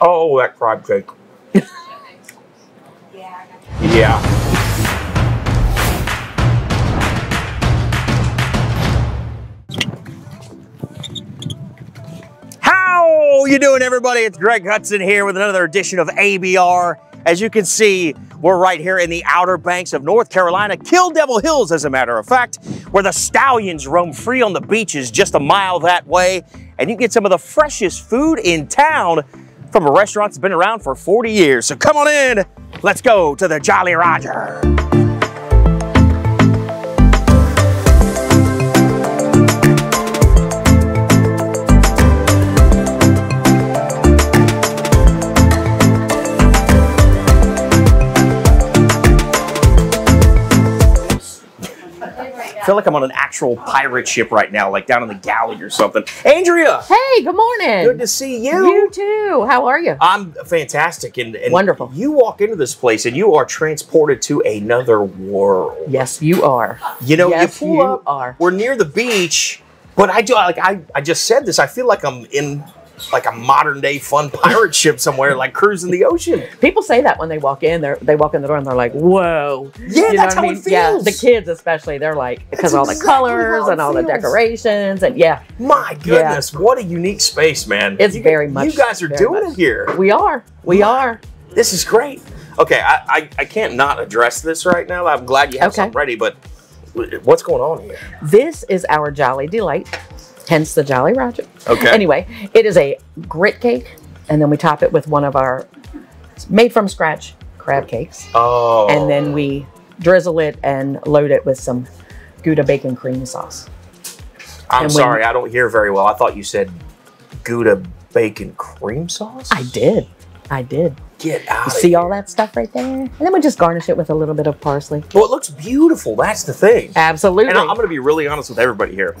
Oh, that crab cake. Yeah. How you doing, everybody? It's Greg Hudson here with another edition of ABR. As you can see, we're right here in the Outer Banks of North Carolina, Kill Devil Hills, as a matter of fact, where the stallions roam free on the beaches just a mile that way, and you can get some of the freshest food in town from a restaurant that's been around for 40 years. So come on in, let's go to the Jolly Roger. I feel like I'm on an actual pirate ship right now, like down in the galley or something. Andrea! Hey, good morning. Good to see you. You too. How are you? I'm fantastic. And wonderful. You walk into this place and you are transported to another world. Yes, you are. You know, yes, you pull up. We're near the beach, but I just said this. I feel like I'm in like a modern day fun pirate ship somewhere, like cruising the ocean. People say that when they walk in, they walk in the door and they're like, whoa. Yeah, that's how it feels. Yeah, the kids especially, they're like, because all the colors and all the decorations and yeah. My goodness, what a unique space, man. It's very much. You guys are doing it here. We are. We are. This is great. Okay, I can't not address this right now. I'm glad you have something ready, but what's going on here? This is our Jolly Delight. Hence the Jolly Roger. Okay. Anyway, it is a grit cake, and then we top it with one of our made from scratch crab cakes. Oh. And then we drizzle it and load it with some Gouda bacon cream sauce. I'm sorry, I don't hear very well. I thought you said Gouda bacon cream sauce? I did. I did. Get out. You see all that stuff right there? And then we just garnish it with a little bit of parsley. Well, it looks beautiful. That's the thing. Absolutely. And I'm going to be really honest with everybody here.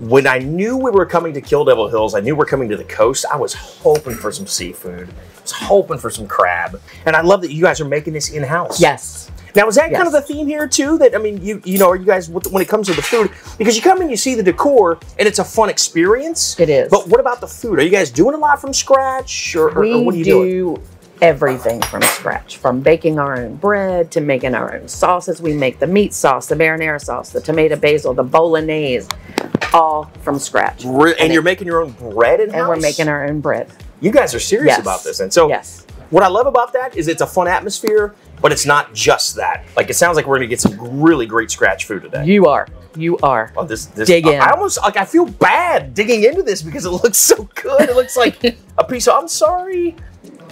When I knew we were coming to Kill Devil Hills, I knew we're coming to the coast. I was hoping for some seafood. I was hoping for some crab. And I love that you guys are making this in-house. Yes. Now, is that kind of the theme here, too? That, I mean, you know, are you guys, when it comes to the food, because you come and you see the decor, and it's a fun experience. It is. But what about the food? Are you guys doing a lot from scratch, or what are you doing? We do everything from scratch, from baking our own bread to making our own sauces. We make the meat sauce, the marinara sauce, the tomato basil, the bolognese, all from scratch. And you're making your own bread in-house? And we're making our own bread. You guys are serious about this. And so what I love about that is it's a fun atmosphere, but it's not just that. Like, it sounds like we're going to get some really great scratch food today. You are. You are. Oh, this dig in. I almost, like, I feel bad digging into this because it looks so good. It looks like a piece of, I'm sorry,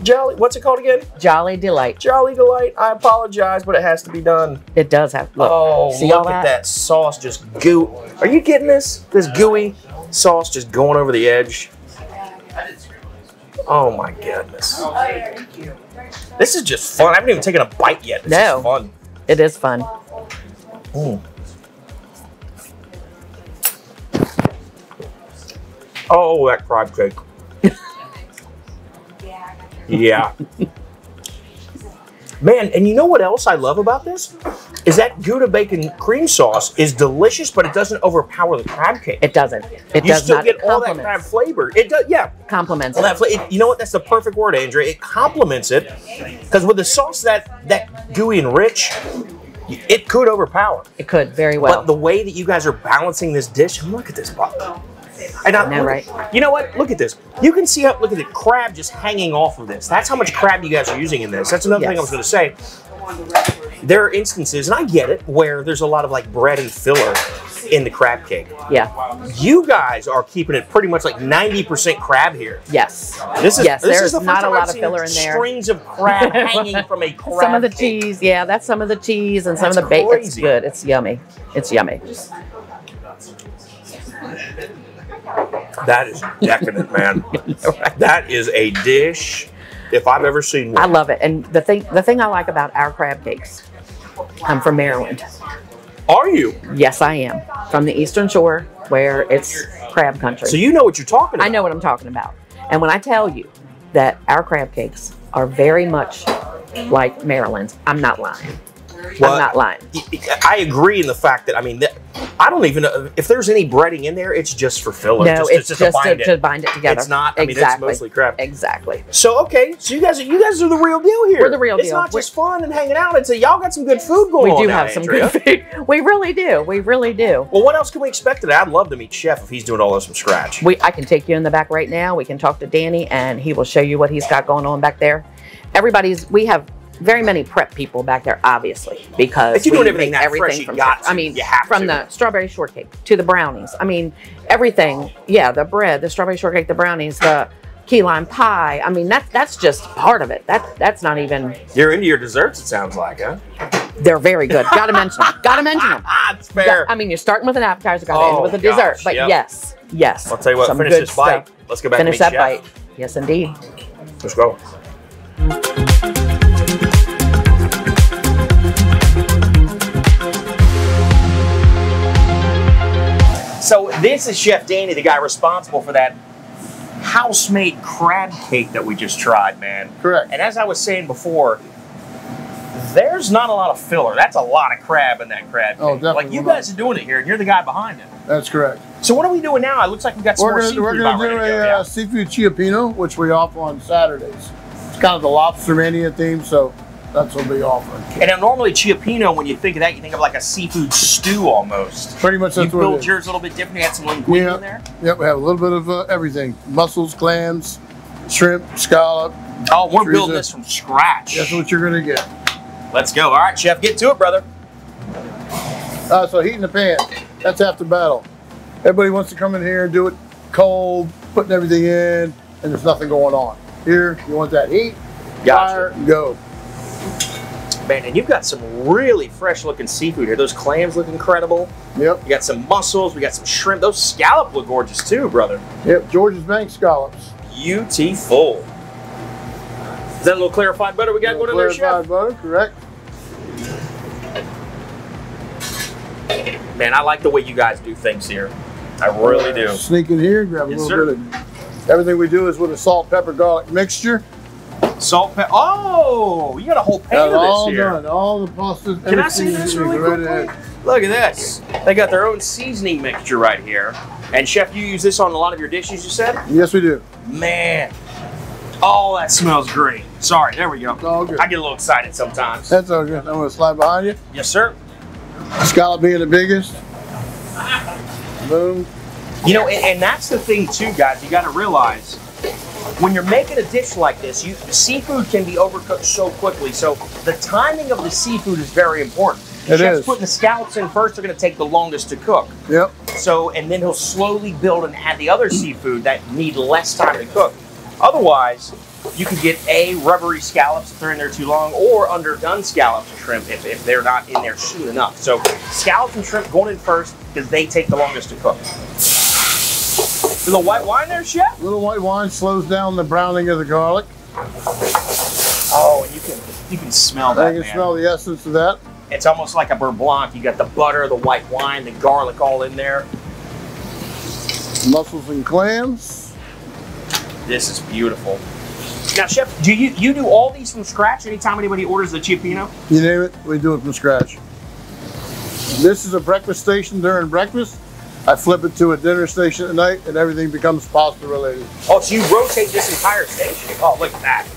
Jolly, what's it called again? Jolly Delight. Jolly Delight. I apologize, but it has to be done. It does have to. Oh, look at that sauce just goo. Are you getting this? This gooey sauce just going over the edge. Oh, my goodness. This is just fun. I haven't even taken a bite yet. This is fun. It is fun. Mm. Oh, that crab cake. Yeah. Man, and you know what else I love about this? Is that Gouda bacon cream sauce is delicious, but it doesn't overpower the crab cake. It doesn't. It does still get all that crab flavor. It does, yeah. Compliments it. You know what? That's the perfect word, Andrea. It compliments it, because with the sauce that gooey and rich, it could overpower. It could, very well. But the way that you guys are balancing this dish, look at this bottle. And I know, right? You know what? Look at this. You can see how, look at the crab just hanging off of this. That's how much crab you guys are using in this. That's another thing I was going to say. There are instances, and I get it, where there's a lot of like bread and filler in the crab cake. Yeah. You guys are keeping it pretty much like 90% crab here. Yes. This is, this is the first time I've seen filler in there. Strings of crab hanging from a crab Some of the cake. Cheese. Yeah, that's some of the cheese and some of the bacon. It's good. It's yummy. It's yummy. That is decadent, man. Right. That is a dish if I've ever seen one. I love it. And the thing I like about our crab cakes, I'm from Maryland. Are you? Yes, I am. From the Eastern Shore, where it's crab country. So you know what you're talking about. I know what I'm talking about. And when I tell you that our crab cakes are very much like Maryland's, I'm not lying. Well, I'm not lying. I agree in the fact that, I mean, I don't even know if there's any breading in there. It's just for filler. No, it's just to bind it together. It's not. I mean, it's mostly crap. Exactly. So okay, so you guys are the real deal here. We're the real deal. It's not just fun and hanging out. It's y'all got some good food going on. We do have some good food. We really do. We really do. Well, what else can we expect today? I'd love to meet Chef if he's doing all this from scratch. I can take you in the back right now. We can talk to Danny, and he will show you what he's got going on back there. We have very many prep people back there, obviously, because if you're doing everything that fresh, you got to. I mean, from the strawberry shortcake to the brownies. I mean, everything. Yeah, the bread, the strawberry shortcake, the brownies, the key lime pie. I mean, that's just part of it. That's not even. You're into your desserts, it sounds like, huh? They're very good. Gotta mention them. Gotta mention them. That's fair. I mean, you're starting with an appetizer, gotta end with a dessert. But yes. I'll tell you what, finish this bite. Let's go back and finish that bite. Yes, indeed. Let's go. So this is Chef Danny, the guy responsible for that house-made crab cake that we just tried, man. Correct. And as I was saying before, there's not a lot of filler. That's a lot of crab in that crab cake. Oh, definitely. Like, you guys are doing it here, and you're the guy behind it. That's correct. So what are we doing now? It looks like we got some more seafood. We're going to do a seafood chiapino, which we offer on Saturdays. It's kind of the lobster mania theme, so that's what we offer. And now normally chiapino, when you think of that, you think of like a seafood stew almost. Pretty much that's what it is. You build yours a little bit different. You had some linguine in there? Yep, we have a little bit of everything. Mussels, clams, shrimp, scallop. Oh, we're building this from scratch. That's what you're going to get. Let's go. All right, Chef, get to it, brother. So heating the pan, that's half the battle. Everybody wants to come in here and do it cold, putting everything in, and there's nothing going on. Here, you want that heat, fire, go. Man, and you've got some really fresh-looking seafood here. Those clams look incredible. Yep. You got some mussels. We got some shrimp. Those scallops look gorgeous too, brother. Yep, George's Bank scallops. Beautiful. Is that a little clarified butter we got going in there, Chef? Clarified butter, correct. Man, I like the way you guys do things here. I really do. Sneak in here, grab a little bit of everything we do is with a salt, pepper, garlic mixture. Salt, pepper. Oh, you got a whole pan of this all here. All done. All the pasta. Can I see this really quick? Look at this. They got their own seasoning mixture right here. And Chef, you use this on a lot of your dishes, you said? Yes, we do. Man. Oh, that smells great. Sorry, there we go. It's all good. I get a little excited sometimes. That's all good. I'm going to slide behind you. Yes, sir. Scallop being the biggest. Boom. You know, and that's the thing too, guys. You got to realize when you're making a dish like this, seafood can be overcooked so quickly. So the timing of the seafood is very important. Chef's putting the scallops in first, they're going to take the longest to cook. Yep. So, and then he'll slowly build and add the other seafood that need less time to cook. Otherwise, you could get rubbery scallops if they're in there too long, or underdone scallops and shrimp if they're not in there soon enough. So scallops and shrimp going in first because they take the longest to cook. A little white wine there, Chef? A little white wine slows down the browning of the garlic. Oh, and you can smell that, man. I can smell the essence of that. It's almost like a beurre blanc. You got the butter, the white wine, the garlic all in there. Mussels and clams. This is beautiful. Now, Chef, do you do all these from scratch anytime anybody orders the chiapino? You name it, we do it from scratch. This is a breakfast station during breakfast. I flip it to a dinner station at night, and everything becomes pasta related. Oh, so you rotate this entire station? Oh, look at that.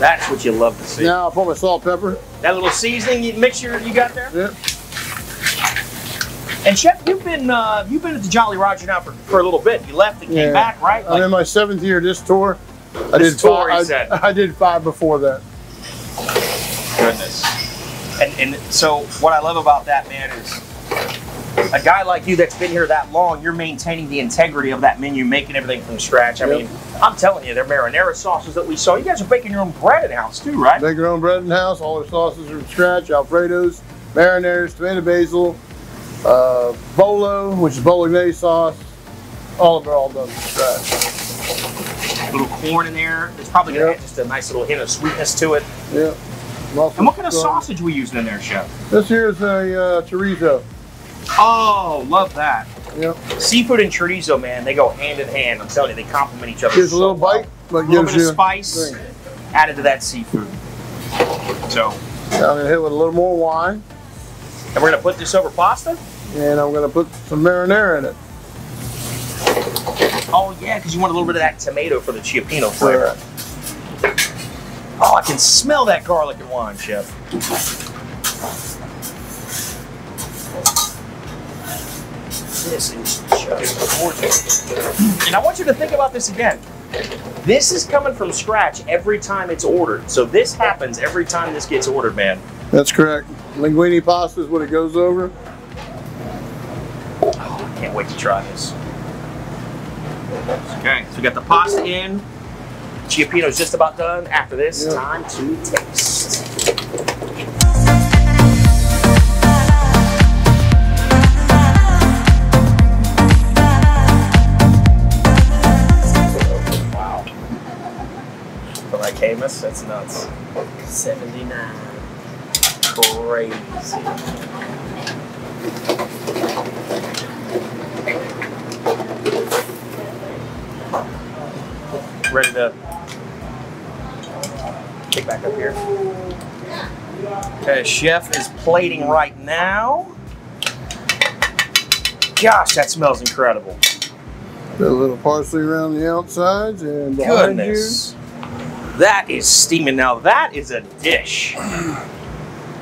That's what you love to see. Now I'll put my salt, pepper. That little seasoning mixture you got there? Yep. And Chef, you've been at the Jolly Roger now for a little bit. You left and came back, right? Like, I'm in my 7th year this tour. I did 5 before that. Goodness. And so what I love about that, man, is a guy like you that's been here that long, you're maintaining the integrity of that menu, making everything from scratch. I mean, I'm telling you, their marinara sauces that we saw, you guys are baking your own bread in-house too, right? Bake your own bread in-house. All the sauces are from scratch. Alfredos, marinaras, tomato basil. Bolo, which is bolognese sauce, all of it all done from scratch. A little corn in there. It's probably going to add just a nice little hint of sweetness to it. Yeah. And what kind of sausage we using in there, Chef? This here is a chorizo. Oh, love that. Yeah. Seafood and chorizo, man, they go hand in hand. I'm telling you, they complement each other. Here's a little bite, but gives you a little bit of spice added to that seafood. So I'm going to hit with a little more wine. And we're going to put this over pasta? and I'm going to put some marinara in it. Oh yeah, because you want a little bit of that tomato for the chiapino flavor. Right. Oh, I can smell that garlic and wine, Chef. This is just gorgeous. And I want you to think about this again. This is coming from scratch every time it's ordered. So this happens every time this gets ordered, man. That's correct. Linguine pasta is what it goes over. Oh, I can't wait to try this. Okay, so we got the pasta in. Chiapino's just about done. After this, yep. Time to taste. Camus, that's nuts. 79. Crazy. Ready to kick back up here. Okay, Chef is plating right now. Gosh, that smells incredible. Put a little parsley around the outsides and behind goodness. You. That is steaming. Now that is a dish. And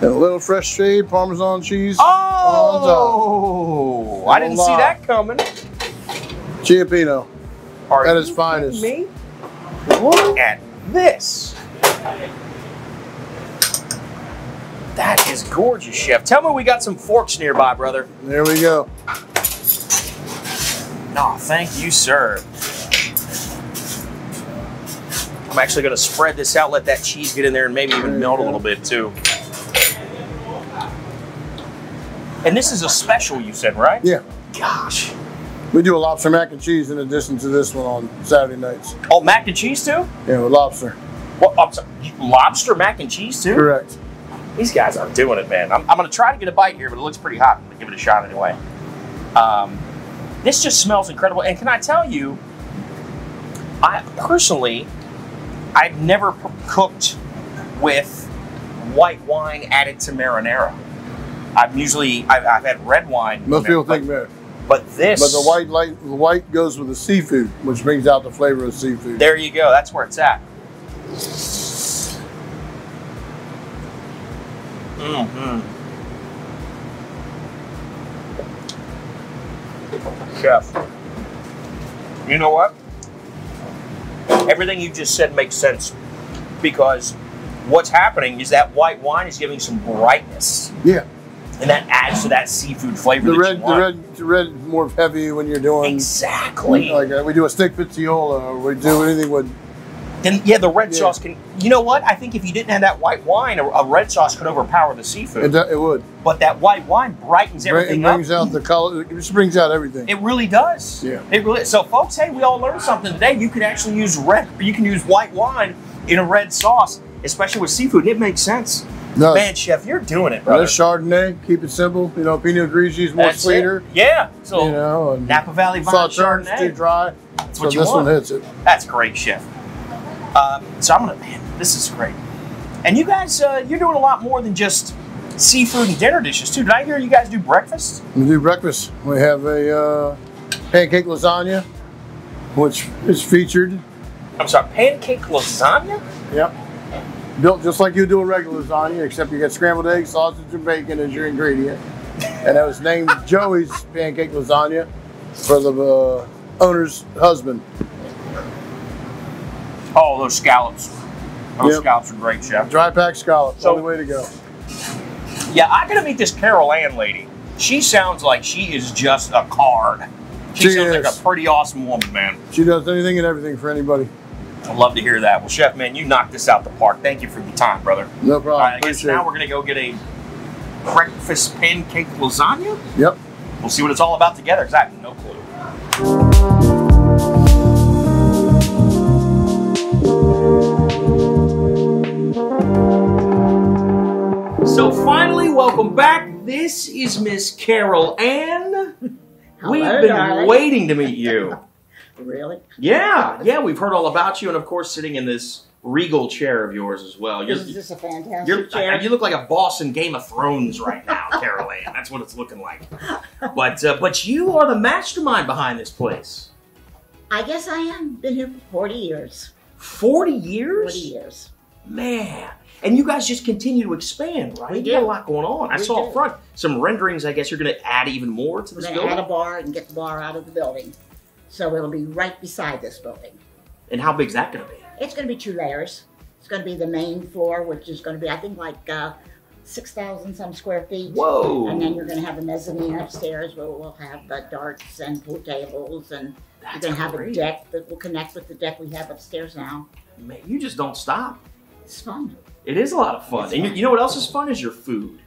a little fresh shaved Parmesan cheese. Oh, I didn't see that coming. Chiapino at its finest. Me? Look at this. That is gorgeous, Chef. Tell me we got some forks nearby, brother. There we go. No, thank you, sir. I'm actually going to spread this out, let that cheese get in there, and maybe even melt a little bit too. And this is a special, you said, right? Yeah. Gosh. We do a lobster mac and cheese in addition to this one on Saturday nights. Oh, mac and cheese too? Yeah, with lobster. Well, I'm sorry, lobster mac and cheese too? Correct. These guys are doing it, man. I'm going to try to get a bite here, but it looks pretty hot. I'm going to give it a shot anyway. This just smells incredible. And can I tell you, I personally... I've never cooked with white wine added to marinara. I've had red wine. Most people think that. But this. But the white goes with the seafood, which brings out the flavor of seafood. There you go. That's where it's at. Mm-hmm. Chef, you know what? Everything you just said makes sense because what's happening is that white wine is giving some brightness. Yeah. And that adds to that seafood flavor. The red is more heavy when you're doing. Exactly. Like we do a steak pizziola or we do anything with. Then, yeah, the red sauce can. You know what? I think if you didn't have that white wine, a red sauce could overpower the seafood. It would. But that white wine brightens everything up. It brings out the color. It just brings out everything. It really does. Yeah. It really. So, folks, hey, we all learned something today. You can actually use red. You can use white wine in a red sauce, especially with seafood. It makes sense. No. Man, Chef, you're doing it, brother. Chardonnay, keep it simple. You know, Pinot Grigio is more sweeter. It. Yeah. So, you know, Napa Valley Vine Chardonnay. Too dry. That's what you this want. One hits it. That's great, Chef. So I'm gonna, man, this is great. And you guys, you're doing a lot more than just seafood and dinner dishes too. Did I hear you guys do breakfast? We do breakfast. We have a pancake lasagna, which is featured. I'm sorry, pancake lasagna? Yep. Built just like you do a regular lasagna, except you got scrambled eggs, sausage, and bacon as your ingredient. And that was named Joey's Pancake Lasagna for the owner's husband. Oh, those scallops. Those scallops are great, Chef. Dry pack scallops, so, only way to go. Yeah, I gotta meet this Carol Ann lady. She sounds like she is just a card. She sounds like a pretty awesome woman, man. She does anything and everything for anybody. I'd love to hear that. Well, Chef, man, you knocked this out the park. Thank you for your time, brother. No problem. I guess now we're gonna go get a breakfast pancake lasagna. Yep. We'll see what it's all about together, because I have no clue. So finally, welcome back. This is Miss Carol Ann. Hello, we've been darling. Waiting to meet you. Really? Yeah, yeah. We've heard all about you, and of course, sitting in this regal chair of yours as well. Is this a fantastic chair? You look like a boss in Game of Thrones right now, Carol Ann. That's what it's looking like. But you are the mastermind behind this place. I guess I am. Been here for 40 years. 40 years? 40 years. Man. And you guys just continue to expand, right? You got a lot going on. I saw up front some renderings. I guess you're going to add even more to this building. Add a bar and get the bar out of the building. So it'll be right beside this building. And how big is that going to be? It's going to be 2 layers. It's going to be the main floor, which is going to be, I think, like 6,000 some square feet. Whoa! And then you're going to have a mezzanine upstairs where we'll have darts and pool tables, and you're going to have a deck that will connect with the deck we have upstairs now. Man, you just don't stop. It's fun. It is a lot of fun. And you know what else is fun is your food.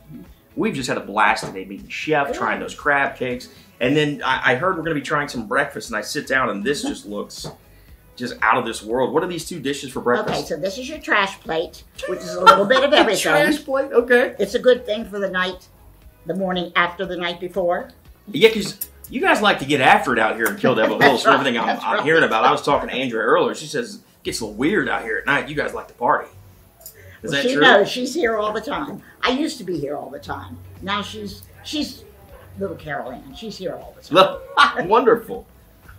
We've just had a blast today meeting Chef, trying those crab cakes. And then I heard we're going to be trying some breakfast, and I sit down and this just looks just out of this world. What are these 2 dishes for breakfast? Okay, so this is your trash plate, which is a little bit of everything. Trash plate, okay. It's a good thing for the night, the morning after the night before. Yeah, because you guys like to get after it out here in Kill Devil Hills for everything I'm hearing about. I was talking to Andrea earlier. She says it gets a little weird out here at night. You guys like to party. Is that true? She knows. She's here all the time. I used to be here all the time. Now she's little Carol Ann. She's here all the time. Wonderful.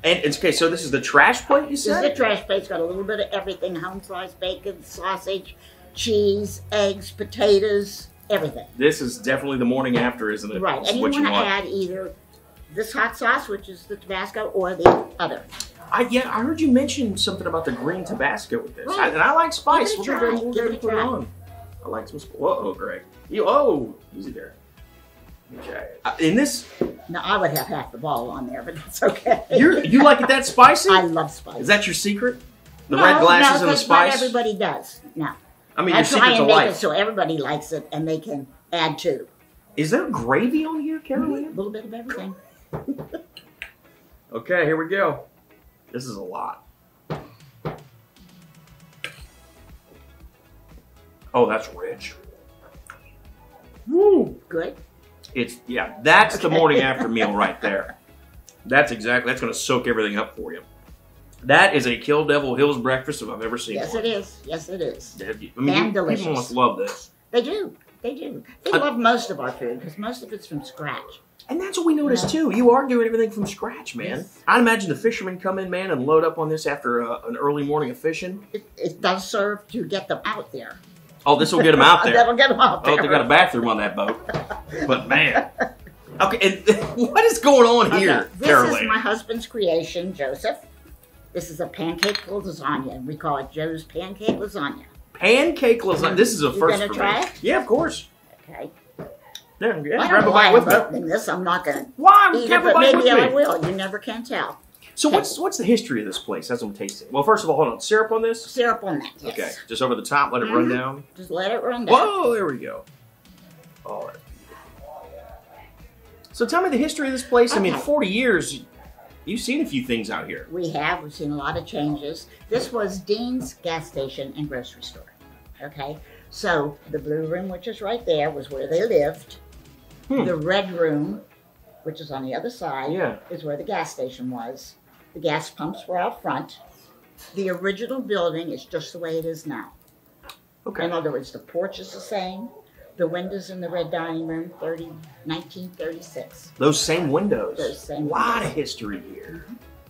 And it's okay. So this is the trash plate, you said? This is the trash plate. It's got a little bit of everything: home-sliced bacon, sausage, cheese, eggs, potatoes, everything. This is definitely the morning after, isn't it? Right. And you want to add either this hot sauce, which is the Tabasco, or the other. I heard you mention something about the green Tabasco with this. Right. And I like spice. We're going to put it on. I like some spice. Uh-oh, Greg. Easy there. Okay. In this... No, I would have half the ball on there, but that's okay. You like it that spicy? I love spice. Is that your secret? The red glasses and the spice? Not everybody does. No. I mean, your secret's a life. So everybody likes it, and they can add to. Is there gravy on here, Carol Ann? A little bit of everything. Okay, here we go. This is a lot. Oh, that's rich. Woo! Good. That's the morning after meal right there. That's going to soak everything up for you. That is a Kill Devil Hills breakfast if I've ever seen one. Yes, it is. I mean, and delicious. People must love this. They do. They do. They love most of our food because most of it's from scratch. And that's what we noticed, too. You are doing everything from scratch, man. Yes. I'd imagine the fishermen come in, man, and load up on this after an early morning of fishing. It does serve to get them out there. Oh, this will get them out there. That'll get them out there. Oh, they got a bathroom on that boat. But, man. Okay, and what is going on here, Carol Ann? This is my husband's creation, Joseph. This is a pancake lasagna, and we call it Joe's Pancake Lasagna. Pancake lasagna. This is a first for me. You gonna try it? Yeah, of course. Okay. There, yeah, grab a bite with me. I'm not going to. Why? Grab a bite with me. Maybe I will. You never can tell. So what's the history of this place as I'm tasting? Well, first of all, hold on. Syrup on this? Syrup on that, yes. Okay. Just over the top, let it run down? Just let it run down. Whoa, there we go. All right. So tell me the history of this place. Okay. I mean, 40 years, you've seen a few things out here. We have. We've seen a lot of changes. This was Dean's gas station and grocery store, okay? So the blue room, which is right there, was where they lived. The red room, which is on the other side, is where the gas station was. The gas pumps were out front. The original building is just the way it is now. Okay. In other words, the porch is the same. The windows in the red dining room, 1936. Those same windows. Those same windows. A lot of history here.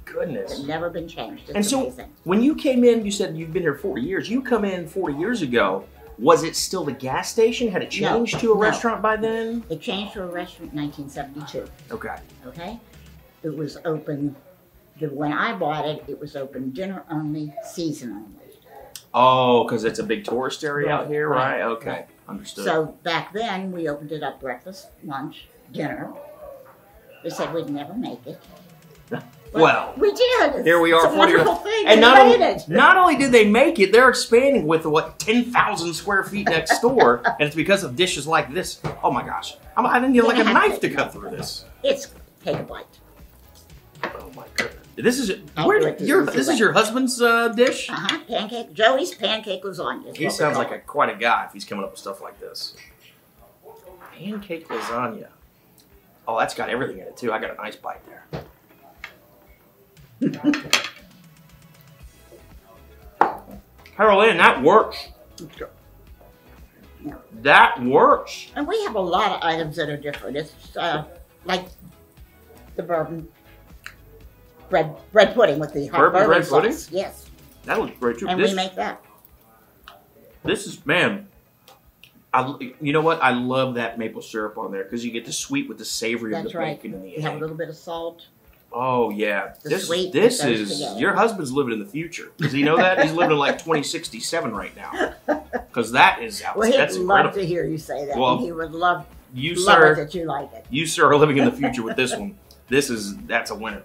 Goodness. They've never been changed. It's amazing. When you came in, you said you've been here 40 years. You come in 40 years ago. Was it still the gas station? Had it changed to a restaurant by then? It changed to a restaurant in 1972. Okay. Okay? It was open, when I bought it, it was open dinner only, season only. Oh, because it's a big tourist area out here, right? Okay. Right. Understood. So back then, we opened it up breakfast, lunch, dinner. They said we'd never make it. Well, we did. Here we are. It's a wonderful thing. And not only did they make it, they're expanding with, 10,000 square feet next door. And it's because of dishes like this. Oh, my gosh. I didn't get like a knife to cut through this. Take a bite. Oh, my goodness. This is your husband's dish? Uh-huh. Pancake. Joey's Pancake Lasagna. He sounds like quite a guy if he's coming up with stuff like this. Pancake Lasagna. Oh, that's got everything in it, too. I got a nice bite there. Carol Ann, that works. That works. And we have a lot of items that are different. It's like the bourbon bread pudding with the hot bourbon sauce. Pudding? Yes. That looks great too. And we make that. This is, man, you know what? I love that maple syrup on there because you get the sweet with the savory of the bacon and the egg. You have a little bit of salt. Oh, yeah. This is, your husband's living in the future. Does he know that? He's living in like 2067 right now. Because that is outstanding. Well, he'd love to hear you say that. Well, he would love, love it that you like it. You, sir, are living in the future with this one. This is, that's a winner.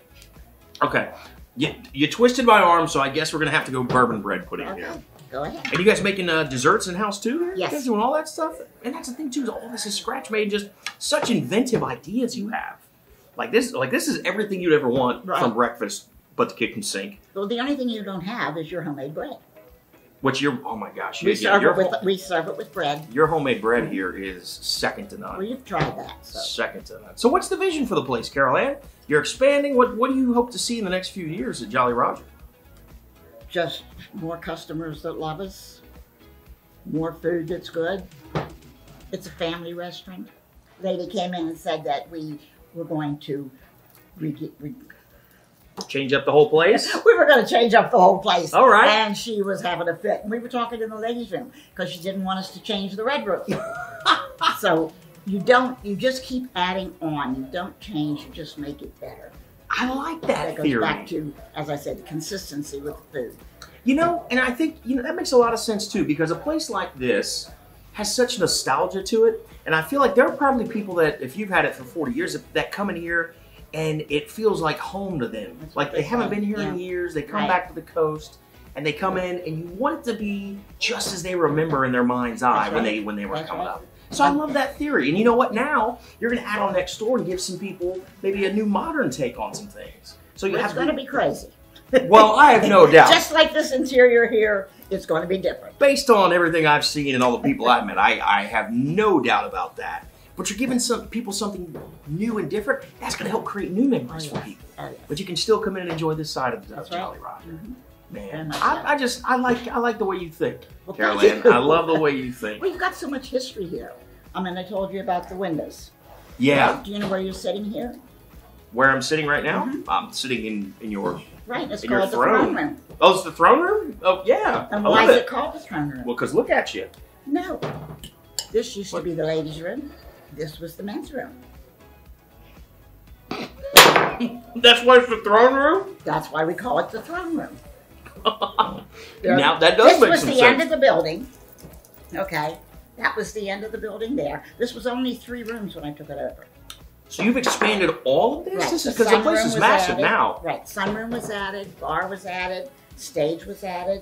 Okay. You twisted my arm, so I guess we're going to have to go bourbon bread pudding here. Go ahead. And you guys making desserts in-house too? Yes. You guys doing all that stuff? And that's the thing too, is all this is scratch-made, just such inventive ideas you have. Like this is everything you'd ever want from breakfast, but the kitchen sink. Well, the only thing you don't have is your homemade bread. Which oh my gosh. We serve it with bread. Your homemade bread here is second to none. Well, you've tried that. So. Second to none. So what's the vision for the place, Carol Ann? You're expanding. What do you hope to see in the next few years at Jolly Roger? Just more customers that love us, more food that's good. It's a family restaurant. A lady came in and said that we're going to change up the whole place? We were going to change up the whole place. All right. And she was having a fit. And we were talking in the ladies' room because she didn't want us to change the red room. So you just keep adding on. You don't change, you just make it better. I like that theory. That goes back to, as I said, consistency with the food. You know, and I think that makes a lot of sense too, because a place like this has such nostalgia to it. And I feel like there are probably people that, if you've had it for 40 years, that come in here and it feels like home to them. That's like they haven't been here in years, they come back to the coast and they come in and you want it to be just as they remember in their mind's eye when they were coming up. So I love that theory. And you know what, now you're gonna add on next door and give some people maybe a new modern take on some things. So it's gonna be crazy. Well, I have no doubt. Just like this interior here, it's going to be different. Based on everything I've seen and all the people I've met, I have no doubt about that. But you're giving some people something new and different. That's going to help create new memories for people. Oh, yes. But you can still come in and enjoy this side of the Jolly Roger. Mm-hmm. Man, I like the way you think, Carol Ann. I love the way you think. We've got so much history here. I mean, I told you about the windows. Yeah. Right? Do you know where you're sitting here? Where I'm sitting right now? Mm-hmm. I'm sitting in your... Right, it's called the throne room. Oh, it's the throne room? Oh, yeah. And why is it called the throne room? Well, because look at you. No. This used to be the ladies' room. This was the men's room. That's why it's the throne room? That's why we call it the throne room. Now, that does make some sense. This was the end of the building. Okay. That was the end of the building there. This was only 3 rooms when I took it over. So you've expanded all of this? Right. This is because the place is massive now. Right. Sunroom was added, bar was added, stage was added,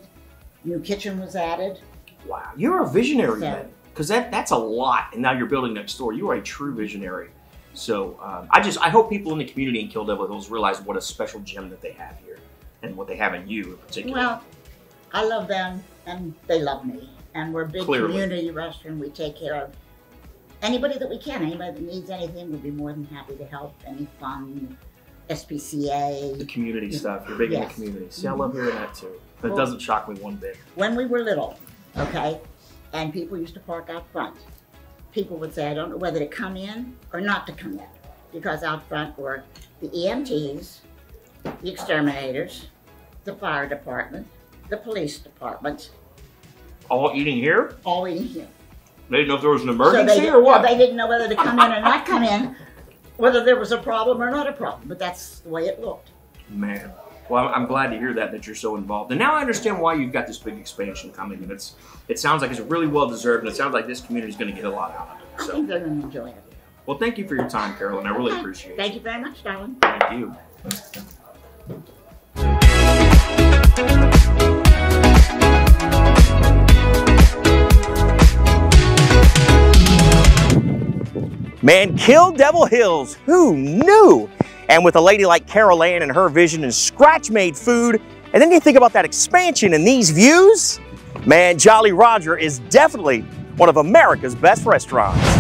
new kitchen was added. Wow. You're a visionary then. Because that's a lot. And now you're building next door. You are a true visionary. So I hope people in the community in Kill Devil Hills realize what a special gem that they have here and what they have in you in particular. Well, I love them and they love me. And we're a big community restaurant. We take care of anybody that we can, anybody that needs anything, we'd be more than happy to help. Any fun, SPCA. The community stuff. You're big in the community. See, I love hearing that too. That doesn't shock me one bit. When we were little, okay, and people used to park out front, people would say, I don't know whether to come in or not to come in, because out front were the EMTs, the exterminators, the fire department, the police department. All eating here? All eating here. They didn't know if there was an emergency or what? They didn't know whether to come in or not come in, whether there was a problem or not a problem, but that's the way it looked. Man, well, I'm glad to hear that you're so involved. And now I understand why you've got this big expansion coming, and it sounds like it's really well-deserved, and it sounds like this community's gonna get a lot out of it. So. I think they're gonna enjoy it. Well, thank you for your time, Carol, and I really appreciate it. Thank you very much, darling. Thank you. Man, Kill Devil Hills, who knew? And with a lady like Carol Ann and her vision and scratch-made food, and then you think about that expansion and these views, man, Jolly Roger is definitely one of America's best restaurants.